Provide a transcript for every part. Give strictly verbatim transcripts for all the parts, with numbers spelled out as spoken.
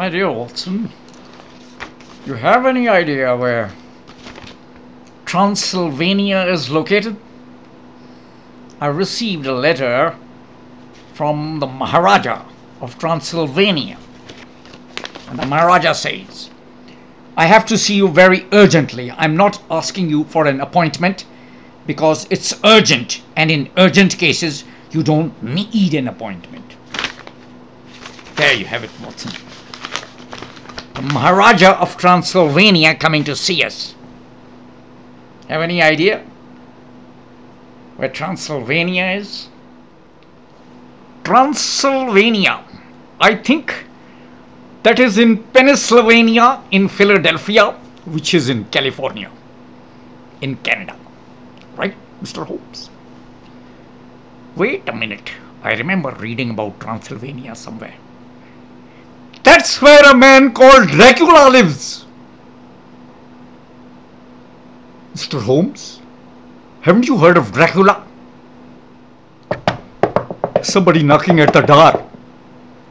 My dear Watson, do you have any idea where Transylvania is located? I received a letter from the Maharaja of Transylvania. And the Maharaja says, I have to see you very urgently. I'm not asking you for an appointment because it's urgent, and in urgent cases, you don't need an appointment. There you have it, Watson. The Maharaja of Transylvania coming to see us. Have any idea where Transylvania is? Transylvania. I think that is in Pennsylvania, in Philadelphia, which is in California, in Canada. Right, Mister Holmes? Wait a minute. I remember reading about Transylvania somewhere. That's where a man called Dracula lives. Mister Holmes, haven't you heard of Dracula? Somebody knocking at the door.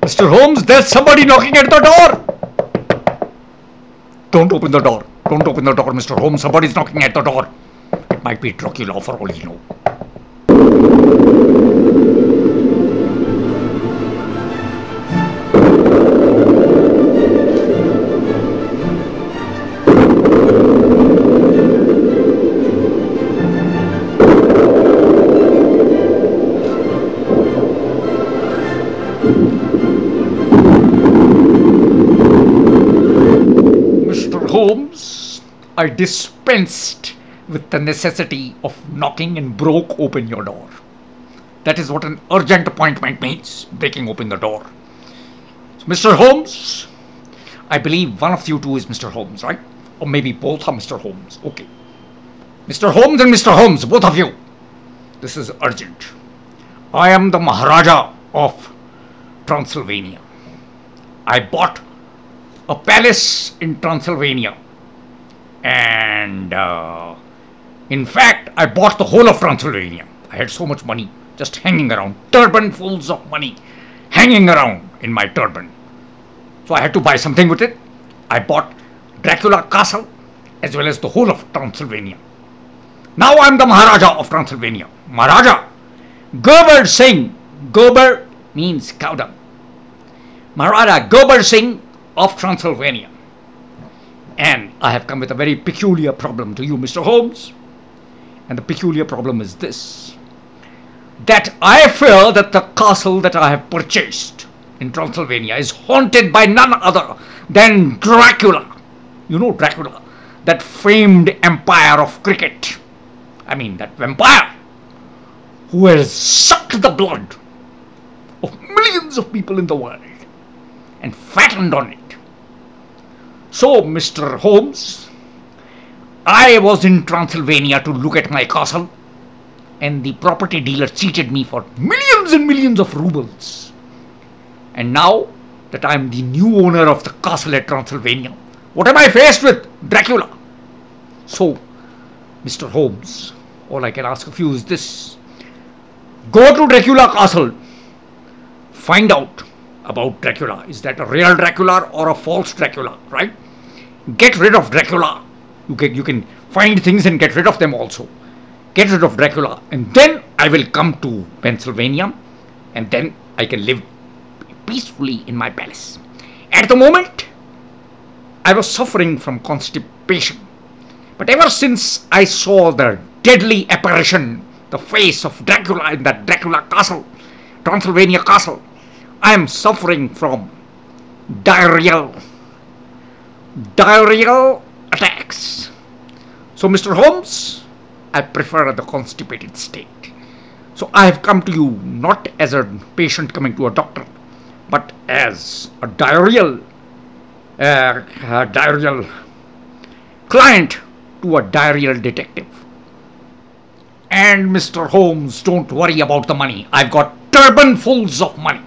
Mister Holmes, there's somebody knocking at the door. Don't open the door. Don't open the door, Mister Holmes. Somebody's knocking at the door. It might be Dracula for all you know. Holmes, I dispensed with the necessity of knocking and broke open your door. That is what an urgent appointment means, breaking open the door. So, Mister Holmes, I believe one of you two is Mister Holmes, right? Or maybe both are Mister Holmes. Okay. Mister Holmes and Mister Holmes, both of you. This is urgent. I am the Maharaja of Transylvania. I bought a palace in Transylvania, and uh, in fact I bought the whole of Transylvania. I had so much money just hanging around, turbanfuls of money hanging around in my turban, so I had to buy something with it. I bought Dracula Castle as well as the whole of Transylvania. Now I'm the Maharaja of Transylvania. Maharaja Gobar Singh. Gobar means cow dung. Maharaja Gobar Singh of Transylvania. And I have come with a very peculiar problem to you, Mister Holmes. And the peculiar problem is this: that I fear that the castle that I have purchased in Transylvania is haunted by none other than Dracula. You know Dracula, that famed empire of cricket. I mean that vampire who has sucked the blood of millions of people in the world and fattened on it. So, Mister Holmes, I was in Transylvania to look at my castle, and the property dealer cheated me for millions and millions of rubles. And now that I am the new owner of the castle at Transylvania, what am I faced with? Dracula. So, Mister Holmes, all I can ask of you is this: go to Dracula Castle, find out about Dracula. Is that a real Dracula or a false Dracula, right? Get rid of Dracula. You can, you can find things and get rid of them also. Get rid of Dracula, and then I will come to Pennsylvania, and then I can live peacefully in my palace. At the moment, I was suffering from constipation, but ever since I saw the deadly apparition, the face of Dracula in that Dracula Castle, Transylvania Castle, I am suffering from diarrheal, diarrheal attacks. So, Mister Holmes, I prefer the constipated state. So, I have come to you not as a patient coming to a doctor, but as a diarrheal, uh, a diarrheal client to a diarrheal detective. And, Mister Holmes, don't worry about the money. I've got turbanfuls of money.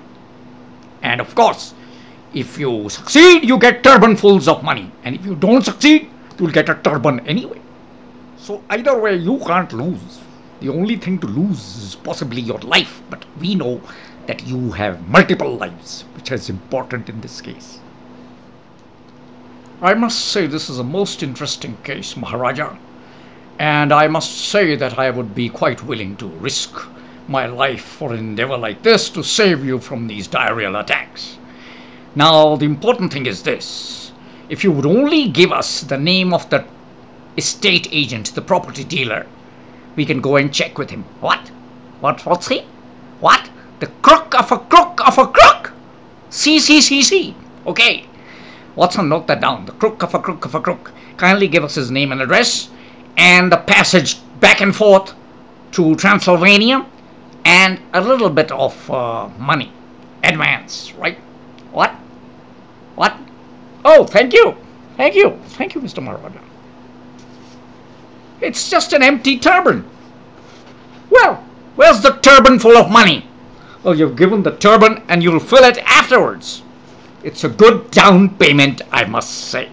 And of course, if you succeed, you get turbanfuls of money. And if you don't succeed, you'll get a turban anyway. So either way, you can't lose. The only thing to lose is possibly your life. But we know that you have multiple lives, which is important in this case. I must say this is a most interesting case, Maharaja, and I must say that I would be quite willing to risk my life for an endeavor like this to save you from these diarrheal attacks. Now, the important thing is this. If you would only give us the name of the estate agent, the property dealer, we can go and check with him. What? What, what's he? What? The crook of a crook of a crook? See, see, see, see. Okay. Watson, note that down. The crook of a crook of a crook. Kindly give us his name and address and the passage back and forth to Transylvania and a little bit of uh, money. Advance, right? What? What? Oh, thank you. Thank you. Thank you, Mister Maharaja. It's just an empty turban. Well, where's the turban full of money? Well, you've given the turban and you'll fill it afterwards. It's a good down payment, I must say.